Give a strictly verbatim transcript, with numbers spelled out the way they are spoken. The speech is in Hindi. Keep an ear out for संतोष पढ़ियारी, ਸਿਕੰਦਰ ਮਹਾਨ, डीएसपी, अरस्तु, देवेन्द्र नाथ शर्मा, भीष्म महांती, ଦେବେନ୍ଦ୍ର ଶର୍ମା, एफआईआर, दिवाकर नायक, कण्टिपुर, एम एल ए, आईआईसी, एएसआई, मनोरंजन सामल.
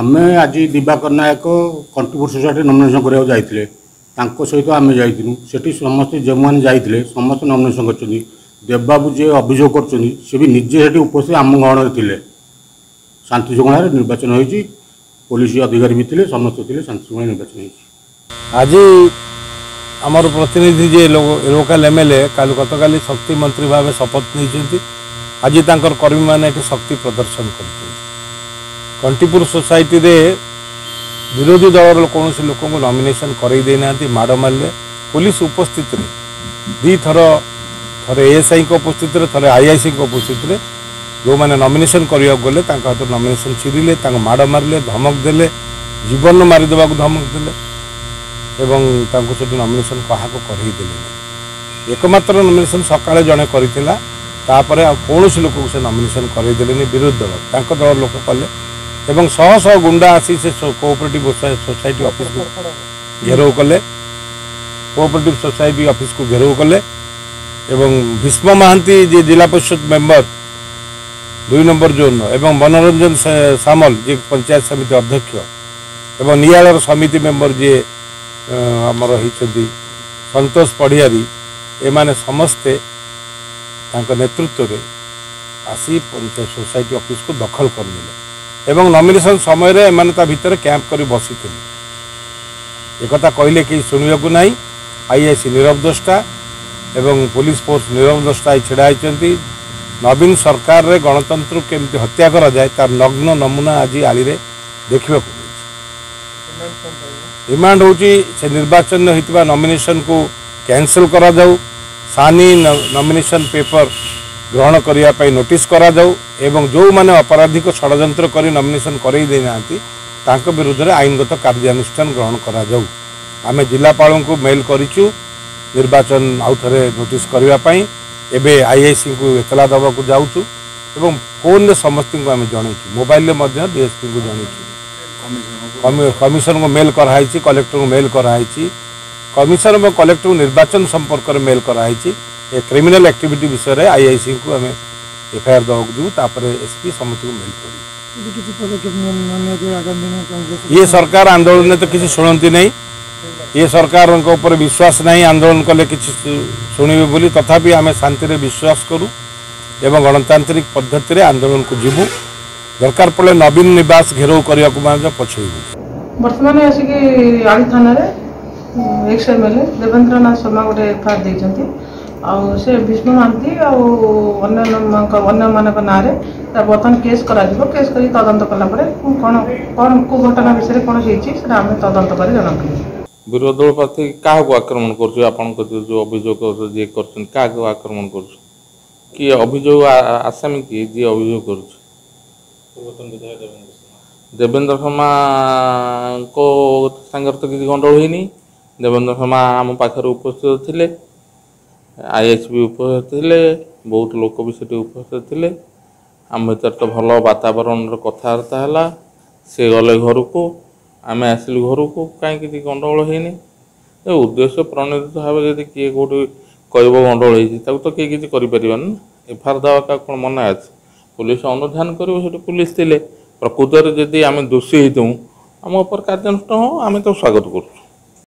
आम आज दिवाकर नायक contribute society nomination कराया सहित आम जाइलु से समस्त जो मैंने जाते समस्त नमिनेसन कर देवबाबू जी अभियोग कर निजे से उपस्थित आम गहन थे शांति शृंखल निर्वाचन होती पुलिस अधिकारी भी थे समस्त थे शांति शृंखला निर्वाचन होती आज आम प्रतिनिधि जी लोकल एम एल ए गतकाली शक्ति मंत्री भाव शपथ नहीं आज तंकर कर्मी मैंने शक्ति प्रदर्शन कर कंटीपुर सोसाइटी रे विरोधी दल कौन लोक नॉमिनेशन करई ना माड़ मारे पुलिस उपस्थित रे दी थर थे एएसआई उपस्थित रे थे आईआईसी उपस्थित रे जो मैंने नॉमिनेशन करवाक गले हाथ नॉमिनेशन छिड़िले माड़ मारे धमक देले जीवन मारिदेवा धमक देले एवं से नॉमिनेशन क्या करेदेले एकमात्र नॉमिनेशन सकाले जड़े करा तापर आ कौन लोक से नॉमिनेशन करईदेले विरोधी दल तक दल लोक कले एवं शह शह गुंडा आसी से कोऑपरेटिव सोसाइटी ऑफिस को घेराव कले कोऑपरेटिव सोसाइटी ऑफिस को घेराव कले एवं भीष्म महांती जी जिला परिषद मेंबर दुई नंबर जोन एवं मनोरंजन सामल जी पंचायत समिति अध्यक्ष एवं नियालर समिति मेंबर जी आमर होती संतोष पढ़ियारी एमाने समस्ते नेतृत्व रे आसी पंचायत सोसाइटी ऑफिस को दखल करदे एवं नॉमिनेशन समय रे एमाने ता भीतर कैंप करी बसी थी एकता कहले कि शुणवाक ना आईआईसी नीरव द्रष्टा एवं पुलिस फोर्स नीरव द्रष्टा छिड़ा होती नवीन सरकार रे गणतंत्र केमती हत्या करा जाए तार नग्न नमूना आज आली रे देखा डिमांड हूँ से निर्वाचन होता नॉमिनेशन को कैंसिल करा जाऊ सानी नॉमिनेशन पेपर ग्रहण करने नोटिस करा जाऊ एवं जो मैंने अपराधिक षड्यंत्र करी नॉमिनेशन करई देनांती तांको विरुद्ध रे आईनगत कार्यानुष्ठान ग्रहण करा जाऊ आम जिलापाल को मेल करिचु निर्वाचन आउ थे नोटिस करबा पई एबे आईआईसी को इतला दबा को जाउचु एवं फोन रे समस्त को आम जणैचु मोबाइल रे मध्य डीएसपी को जणैचु कमिशन को मेल कराई कलेक्टर को मेल कराई कमिशन और कलेक्टर को निर्वाचन संपर्क में मेल कराई ए क्रिमिनल एक्टिविटी विषय में आईआईसी को आम एफआईआर दवाक दू तापर एसपी समस्त को मेल कर ये सरकार आंदोलन ने तो किसी शुणती नहीं ये सरकार ऊपर विश्वास नहीं आंदोलन कले कि शुणवे बोली तथापि आम शांति रे विश्वास करूँ एवं गणतांत्रिक पद्धति रे आंदोलन को जीवू दरकार पड़े नवीन निवास घेराव करने को पछेबू बर्तमान आड़ी थाना ex एम एल ए देवेन्द्र नाथ शर्मा गोटे एफआईआर देइछंती आउ से भीष्म महांती नाँरे बर्तमान केस कर केस कर तदंत कलापर कौन कौन को घटना विषय कौन होता आम तदंत कर जनावि विरोध दल प्रार्थी क्या आक्रमण कर जो अभियोग जी कर आक्रमण कर अभियोग आसामी किए जी अभियोग कर देवेन्द्र शर्मा को सागर तो किसी गंडोल होनी देवेन्द्र शर्मा आम पाखे उपस्थित थे आईएस भी उपस्थित थे बहुत लोक भी से उपस्थित थे आम भर तो भल वातावरण कथबार्ता है सी गले घर को आम आसलु घर को कहीं किसी गंडगोल होनी उद्देश्य प्रणीत भाव जब किए कौटी कह गंडगोल हो तो किए किसी करें एफआईआर दवा का कौन मना अच्छे पुलिस अनुधान कर पुलिस थे प्रकृत में जब आम दोषी होता आम उपर कार्यानुष्ठान हो आम तो स्वागत कर।